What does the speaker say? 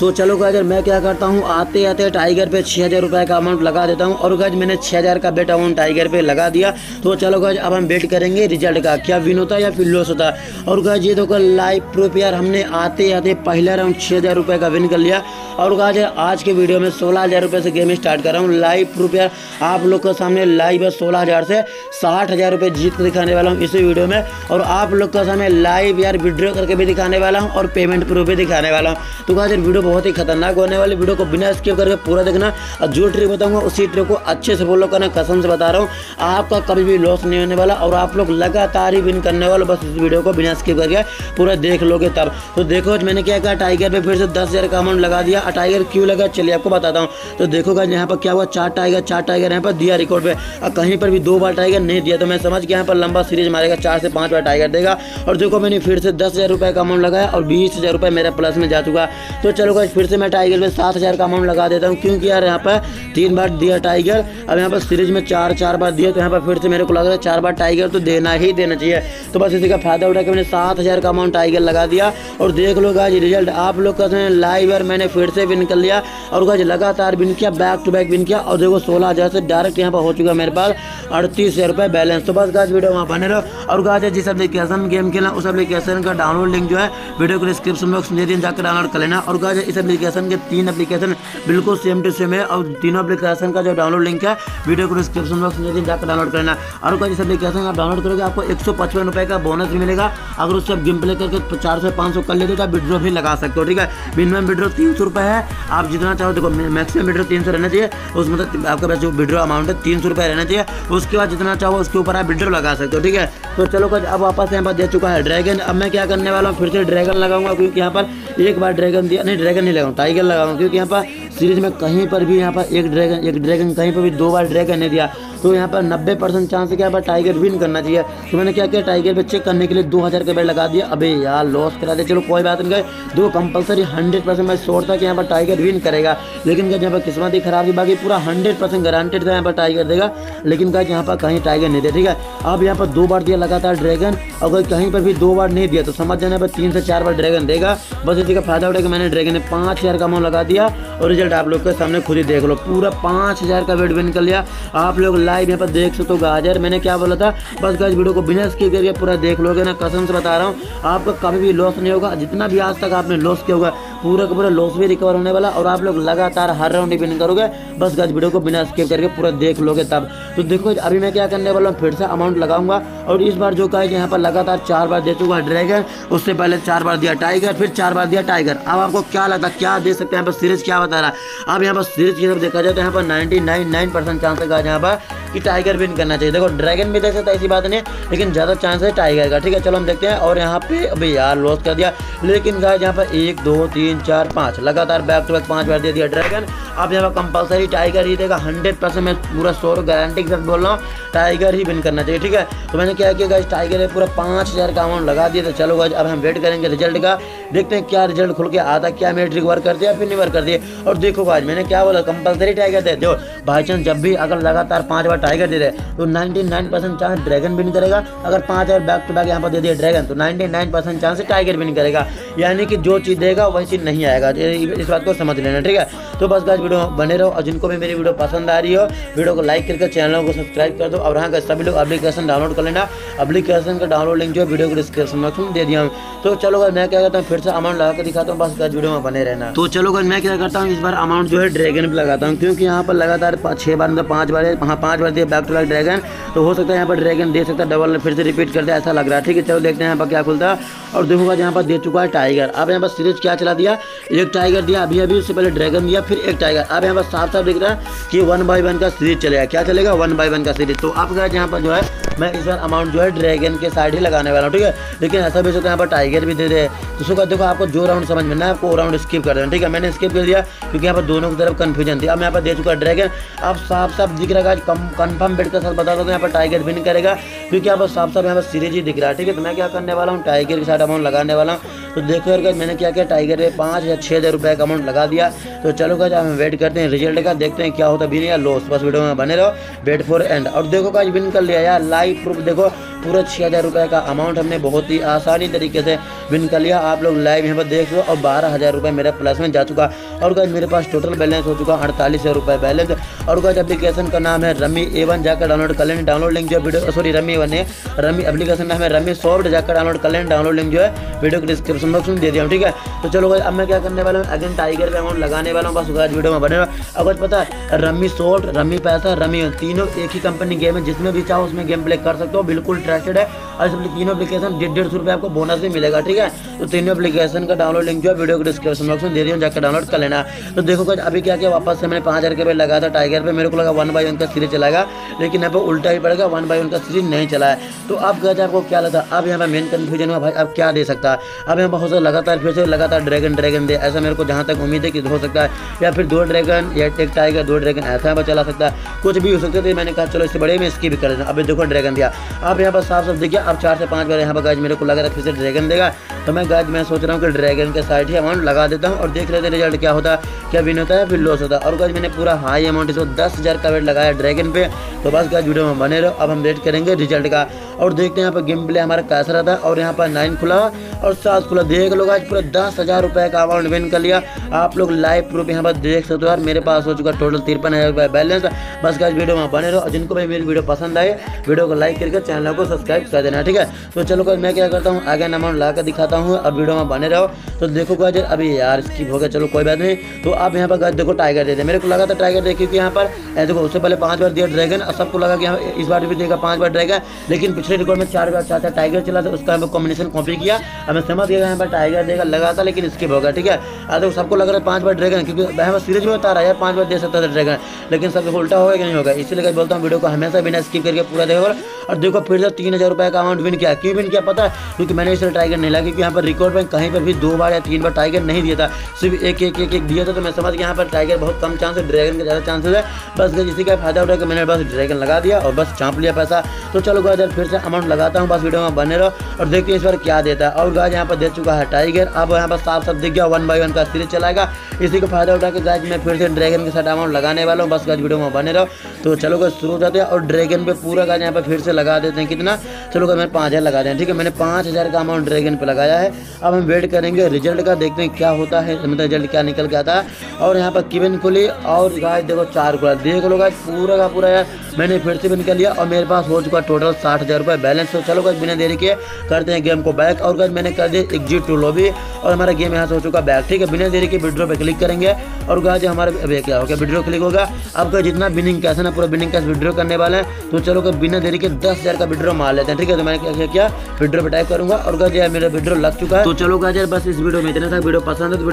तो चलो गाइस मैं क्या करता हूँ आते आते टाइगर पे 6000 रुपये का अमाउंट लगा देता हूँ। और गाइस मैंने 6000 का बेट अमाउंट टाइगर पे लगा दिया। तो चलो गाइस अब हम बेट करेंगे रिजल्ट का, क्या विन होता है या फिर लॉस होता है। और गाइस ये देखो लाइव प्रूफ यार, हमने आते आते पहला राउंड 6000 रुपये का विन कर लिया। और गाइस आज के वीडियो में 16000 रुपये से गेम स्टार्ट कर रहा हूँ। लाइव प्रूफ यार आप लोग के सामने लाइव है 16000 से 60000 रुपये जीत कर दिखाने वाला हूँ इसी वीडियो में। और आप लोग के सामने लाइव यार विड्रॉ करके भी दिखाने वाला हूँ और पेमेंट प्रूफ भी दिखाने वाला हूँ। तो गाइस वीडियो बहुत ही खतरनाक होने वाली, वीडियो को बिना स्किप करके पूरा देखना। और जो ट्रिक बताऊंगा उसी ट्रिक को अच्छे से फॉलो करना, कसम से बता रहा हूँ आपका कभी भी लॉस नहीं होने वाला और आप लोग लगातार ही विन करने वाले। बस इस वीडियो को बिना स्किप करके पूरा देख लोगे तब। तो देखो मैंने क्या कहा, टाइगर पे फिर से 10,000 का अमाउंट लगा दिया। टाइगर क्यों लगा चलिए आपको बताता हूँ। तो देखोगा यहाँ पर क्या हुआ, चार टाइगर यहाँ पर दिया रिकॉर्ड पे। और कहीं पर भी 2 बार टाइगर नहीं दिया तो मैं समझ गया यहाँ पर लंबा सीरीज मारेगा, 4 से 5 बार टाइगर देगा। और देखो मैंने फिर से 10,000 रुपये का अमाउंट लगाया और 20,000 रुपये मेरा प्लस में जा चुका। तो चलो फिर से मैं टाइगर पे 7,000 का अमाउंट लगा देता हूँ, क्योंकि यार यहाँ पर 3 बार दिया टाइगर। अब यहाँ पर सीरीज में 4 बार दिया, तो यहाँ पर फिर से मेरे को लग रहा है 4 बार टाइगर तो देना ही देना चाहिए। तो बस इसी का फायदा उठा के मैंने 7,000 का अमाउंट टाइगर लगा दिया। और देख लो गाइस रिजल्ट आप लोग का लाइव यार मैंने फिर से विन कर लिया। और गाइस लगातार विन किया, बैक टू बैक विन किया। और देखो 16,000 से डायरेक्ट यहाँ पर हो चुका मेरे पास 38,000 रुपये बैलेंस। तो बस गाइस वीडियो वहाँ बने रहो। और गाइस जिस एप्लीकेशन गेम खेलना उस एप्लीकेशन का डाउनलोड लिंक जो है वीडियो को डिस्क्रिप्शन बॉक्स में जाकर डाउनलोड कर लेना। और गाइस इस एप्लीकेशन के 3 एप्लीकेशन बिल्कुल सेम टू सेम है और तीनों एप्लीकेशन का जो डाउनलोड लिंक है वीडियो को डिस्क्रिप्शन बॉक्स में जाकर डाउनलोड करना। और गाइस इस एप्लीकेशन का डाउनलोड करोगे आपको 155 रुपये का बोनस भी मिलेगा। अगर उससे आप गेम प्ले करके 400-500 कर लेते हो तो आप विड्रॉ भी लगा सकते हो, ठीक है। मिनिमम विड्रॉ 300 रुपये है, आप जितना चाहो। देखो मैक्सिमम विड्रॉ 300 रहना चाहिए, उसमें तो आपके पास जो विड्रॉ अमाउंट है 300 रुपये रहना चाहिए। उसके बाद जितना चाहो उसके ऊपर आप विड्रॉ लगा सकते हो, ठीक है। तो चलो गाइस अब वापस यहाँ पर दे चुका है ड्रैगन। अब मैं क्या करने वाला हूँ, फिर से ड्रैगन लगाऊंगा, क्योंकि यहाँ पर 1 बार ड्रैगन दिया, नहीं ड्रैगन नहीं लगाऊंगा टाइगर लगाऊंगा, क्योंकि यहाँ पर सीरीज में कहीं पर भी यहाँ पर एक ड्रैगन कहीं पर भी 2 बार ड्रैगन नहीं दिया। तो यहाँ पर 90% चांस है कि यहाँ पर टाइगर विन करना चाहिए। तो मैंने क्या किया टाइगर पे चेक करने के लिए 2000 का बेट लगा दिया। अबे यार लॉस करा दे, चलो कोई बात नहीं गए। 2 कंपलसरी 100% मैं शोर था कि यहाँ पर टाइगर विन करेगा, लेकिन यहाँ पर किस्मत ही खराब थी। बाकी पूरा 100% गारंटेड था यहाँ पर टाइगर देगा, लेकिन क्या यहाँ पर कहीं टाइगर नहीं दे, ठीक है। अब यहाँ पर 2 बार दिया लगातार ड्रैगन, अगर कहीं पर भी 2 बार नहीं दिया तो समझ जाना पर 3 से 4 बार ड्रैगन देगा। बस इसी का फायदा उठाकर मैंने ड्रैगन ने 5000 का अमाउंट लगा दिया। और रिजल्ट आप लोग के सामने खुद ही देख लो, पूरा 5000 का बेट विन कर लिया। आप लोग लाइव यहाँ पर देख सकते हो। गाजर मैंने क्या बोला था, बस गाइस वीडियो को बिना स्किप करके पूरा देख लोगे ना, कसम से बता रहा हूँ आपका कभी भी लॉस नहीं होगा। जितना भी आज तक आपने लॉस किया होगा पूरा का पूरा लॉस भी रिकवर होने वाला। और आप लोग लगातार हर राउंड विन करोगे। बस गाइस वीडियो को बिना स्किप करके पूरा देख लोगे तब। तो देखो अभी मैं क्या करने वाला हूँ, फिर से अमाउंट लगाऊंगा। और इस बार जो गाइस यहाँ पर लगातार 4 बार दे चुका ड्रैगन, उससे पहले 4 बार दिया टाइगर, फिर 4 बार दिया टाइगर। अब आपको क्या लगता है क्या दे सकते हैं यहाँ पर सीरीज, क्या बता रहा। अब यहाँ पर सीरीज की तरफ देखा जाए तो यहाँ पर 99% चांस है गाइस यहाँ पर कि टाइगर विन करना चाहिए। देखो ड्रैगन भी दे सकता है, ऐसी बात नहीं, लेकिन ज़्यादा चांस है टाइगर का, ठीक है। चलो हम देखते हैं। और यहाँ पे अभी यार लॉस कर दिया, लेकिन गाइस यहाँ पर 1 2 3 4 5 लगातार बैक टू बैक 5 बार दे दिया ड्रैगन। अब यहाँ पर कंपलसरी टाइगर ही देगा 100%, मैं पूरा शोर गारंटी के साथ बोल रहा हूँ टाइगर ही विन करना चाहिए, ठीक है। तो मैंने क्या किया गाइस टाइगर ने पूरा 5000 का अमाउंट लगा दिया। तो चलो गाइस अब हम वेट करेंगे रिजल्ट का, देखते हैं क्या रिजल्ट खुल के आता, क्या मेरे ट्रिक वर्क करते हैं फिर नहीं वर्क करती है। और देखो गाइस मैंने क्या बोला, कंपलसरी टाइगर दे दो भाई चांस। जब भी अगर लगातार 5 बार टाइगर दे दे तो 99% चांस ड्रैगन विन करेगा। अगर 5 बार बैक टू बैक यहाँ पर दे दिया ड्रैगन तो 99% चांस टाइगर विन करेगा, यानी कि जो चीज़ देगा वही चीज़ नहीं आएगा, इस बात को समझ लेना, ठीक है। तो बस गाइस वीडियो बने रहो। और जिनको भी मेरी वीडियो पसंद आ रही हो वीडियो को लाइक करके चैनल को सब्सक्राइब कर दो। और हाँ गाइस सभी लोग एप्लीकेशन डाउनलोड कर लेना, एप्लीकेशन का डाउनलोड लिंक जो है वीडियो को डिस्क्रिप्शन में दे दिया हूँ। तो चलो गाइस मैं क्या करता हूँ फिर से अमाउंट लगा कर दिखाता हूँ, बस गाइस वीडियो में बने रहना। तो चलो गाइस मैं क्या करता हूँ इस बार अमाउंट जो है ड्रैगन पर लगाता हूँ, क्योंकि यहाँ पर लगातार 6 बार में 5 बार है, वहाँ 5 बार दिया बैक टू बैक ड्रैगन, तो हो सकता है यहाँ पर ड्रैगन दे सकता है डबल, फिर से रिपीट करते ऐसा लग रहा है, ठीक है। चलो देखते हैं यहाँ पर क्या खुलता है। और देखोगा यहाँ पर दे चुका है टाइगर। अब यहाँ पर सीरीज क्या चला दिया, 1 टाइगर दिया अभी उससे पहले ड्रैगन दिया, फिर 1 टाइगर। अब यहाँ पर साफ दिख रहा है कि 1/1 का सीरीज चलेगा, क्या चलेगा 1/1 का सीरीज। तो आपका यहाँ पर जो है मैं इस बार अमाउंट जो है ड्रैगन के साइड ही लगाने वाला हूँ, ठीक है। लेकिन ऐसा भी सकता है यहाँ पर टाइगर भी दे दे। तो देखो आपको जो राउंड समझ में ना है आपको राउंड स्किप कर देना, ठीक है। मैंने स्किप कर दिया क्योंकि यहाँ पर दोनों की तरफ कन्फ्यूजन थी। अब यहाँ पर दे चुका ड्रैगन, अब साफ साफ दिख रहा है कंफर्म बेट के साथ बता दो यहाँ पर टाइगर विन करेगा, क्योंकि यहाँ पर साफ साफ यहाँ पर सीरीज ही दिख रहा है, ठीक है। तो मैं क्या करने वाला हूँ टाइगर के साथ अमाउंट लगाने वाला हूँ। तो देखो यार मैंने क्या किया टाइगर पे 5 या 6000 रुपये का अमाउंट लगा दिया। तो चलो गाइस हम वेट करते हैं रिजल्ट का, देखते हैं क्या होता है विन या लॉस। बस वीडियो में बने रहो, वेट फॉर एंड। और देखो गाइस विन कर लिया यार, लाइव प्रूफ देखो पूरा 6000 रुपये का अमाउंट हमने बहुत ही आसानी तरीके से विन कर लिया। आप लोग लाइव यहाँ पर देख लो और 12,000 रुपये मेरा प्लस में जा चुका। और गाइस मेरे पास टोटल बैलेंस हो चुका 48,000 रुपये बैलेंस। और गाइस एप्लीकेशन का नाम है रमी A1, जाकर डाउनलोड कर लें। डाउनलोड लिंक जो वीडियो सॉरी रमी A1 है, रमी एप्लीकेशन नाम है रमी सॉफ्ट, जाकर डाउनलोड कर लें। डाउनलोड लिंक जो है वीडियो के डिस्क्रिप्शन बॉक्स में दे दिया हूँ, ठीक है। तो चलो गाइस अब मैं क्या करने वाला हूँ, अगेन टाइगर पे अमाउंट लगाने वाला हूँ। बस गाइस वीडियो में बने रहो। अगर पता है रमी सॉफ्ट, रमी पैसा, रमी तीनों एक ही कंपनी गेम है, जिसमें भी चाहो उसमें गेम प्ले कर सकते हो, बिल्कुल ट्रस्टेड है। और इसमें तीनों एप्लीकेशन 150 रुपये आपको बोनस भी मिलेगा, ठीक है। तो तीनों एप्लीकेशन का डाउनलोड लिंक जो है वीडियो के डिस्क्रिप्शन बॉक्स में दे दिया हूँ, जाकर डाउनलोड कर लेना। तो देखो गाइस अभी क्या किया, वापस से मैंने 5,000 रुपये लगाया था टाइगर पे, मेरे को लगा 1/1 का सीरीज चलाएगा, लेकिन यहाँ पर उल्टा ही पड़ेगा, 1/1 का सीरीज नहीं चला है। तो अब गाइस आपको क्या लगता है, अब यहाँ पर मेन कन्फ्यूजन हुआ भाई अब क्या दे सकता है। अब यहाँ पर हो सकता लगातार फिर से लगातार ड्रैगन दे, ऐसा मेरे को जहाँ तक उम्मीद है कि हो सकता है, या फिर 2 ड्रैगन या एक टाइगर 2 ड्रैगन ऐसा यहाँ पर चला सकता है, कुछ भी हो सकता है। मैंने कहा चलो इससे बड़े में इसकी भी कर देना। अभी देखो ड्रैगन दिया, अब यहाँ पर साफ साफ देखिए, अब 4 से 5 बार यहाँ पर गाइस मेरे को लग रहा है फिर से ड्रैगन देगा। तो मैं गाइस मैं सोच रहा हूँ कि ड्रैगन के साइड ही अमाउंट लगा देता हूँ और देख लेते हैं रिजल्ट क्या होता है, क्या विन होता है फिर लॉस होता है। और गाइस मैंने पूरा हाई अमाउंट इसको 10,000 का वेट लगाया ड्रैगन पे। तो बस गाइस वीडियो में बने रहो, अब हम वेट करेंगे रिजल्ट का और देखते हैं यहाँ पर गेम प्ले हमारा कैसा रहता है। और यहाँ पर 9 खुला और 7 खुला, देख लो गाइस पूरा 10,000 रुपये का अमाउंट विन कर लिया। आप लोग लाइव प्रूफ यहाँ पर देख सकते हो। यार मेरे पास हो चुका टोटल 53,000 रुपये बैलेंस। बस गाइस वीडियो में बने रहो। जिनको भाई मेरी वीडियो पसंद आए वीडियो को लाइक करके चैनल को सब्सक्राइब कर देना, ठीक है। तो चलो गाइस मैं क्या करता हूँ, आगे अमाउंट ला कर दिखाता हूँ और वीडियो में बने रहो। तो देखो गाइस अभी यार स्किप हो गया, चलो कोई बात नहीं। तो अब यहाँ पर गाइस देखो टाइगर दे दे, मेरे को लगा था टाइगर दे, क्योंकि यहाँ पर देखो उससे पहले 5 बार दिया ड्रैगन और सबको लगा कि इस बार भी देगा 5 बार ड्रैगन, लेकिन पिछले रिकॉर्ड में 4 बार चाहता टाइगर चला था, उसका कॉम्बिनेशन कॉपी किया। अब मैं समझ गया यहाँ पर टाइगर देगा लगा था, लेकिन स्किप हो गया, ठीक है। अब देखो सबको लग रहा है 5 बार ड्रैगन, क्योंकि हमें सीरीज में उतारा यार 5 बार दे सकता था ड्रैगन, लेकिन सबको उल्टा होगा कि नहीं होगा। इसलिए बोलता हूँ वीडियो को हमेशा बिना स्किप करके पूरा देखो। और देखो फिर से 3,000 रुपये का अमाउंट विन किया। क्यों विन किया पता है, क्योंकि मैंने इसलिए टाइगर नहीं लगा, क्योंकि यहाँ पर रिकॉर्ड में कहीं पर भी 2 बार या 3 बार टाइगर नहीं दिया था, सिर्फ एक दिया था। तो मैं समझ गया यहाँ पर टाइगर बहुत कम चांस है, ड्रैगन के ज़्यादा चांसेस है। बस इसी का फायदा उठाकर मैंने बस ड्रैगन लगा दिया और बस छाप लिया पैसा। तो चलो गाइस फिर से अमाउंट लगाता हूँ, बस वीडियो में बने रहो और देखिए इस बार क्या देता है। और गाइस यहाँ पर दे चुका है टाइगर, अब यहाँ पर साफ साफ दिख गया 1/1 का सीरीज चलाएगा। इसी का फायदा उठाकर गाइस मैं फिर से ड्रैगन के साथ अमाउंट लगाने वाला हूँ। बस गाइस वीडियो में बने रहो। तो चलो गाइस शुरू हो जाते हैं और ड्रैगन पे पूरा गाइस यहाँ पर फिर से लगा देते हैं। कितना, चलो गाइस मैंने 5,000 लगा दें, ठीक है। मैंने 5,000 का अमाउंट ड्रैगन पे लगाया है। अब हम वेट करेंगे रिजल्ट का, देखते हैं क्या होता है, मतलब रिजल्ट क्या निकल के आता है। और यहाँ पर किबन खुली और गाइस देखो 4 खुला, देख लो गाइस पूरा का पूरा यार मैंने फिर से विन कर लिया और मेरे पास हो चुका टोटल 60,000 रुपये बैलेंस। तो चलो गाइस बिना देरी किए करते हैं गेम को बैक। और गाइस मैंने कर दिया एग्जिट टू लॉबी और हमारा गेम यहाँ से हो चुका बैक, ठीक है। बिना देरी के विड्रॉ पे क्लिक करेंगे और गाइस हमारा क्या होगा, विड्रॉ क्लिक होगा। अब गाइस जितना विनिंग कैश है ना पूरा विनिंग कैश विड्रॉ करने वाले हैं। तो चलो गाइस बिना देरी के 10,000 का विड्रॉ मार लेते हैं, ठीक है। तो मैंने क्या किया विड्रॉ पे टाइप करूंगा और गाइस यार मेरा विड्रॉ लग चुका है। तो चलो गाइस यार बस इस वीडियो में इतना था। वीडियो पसंद है तो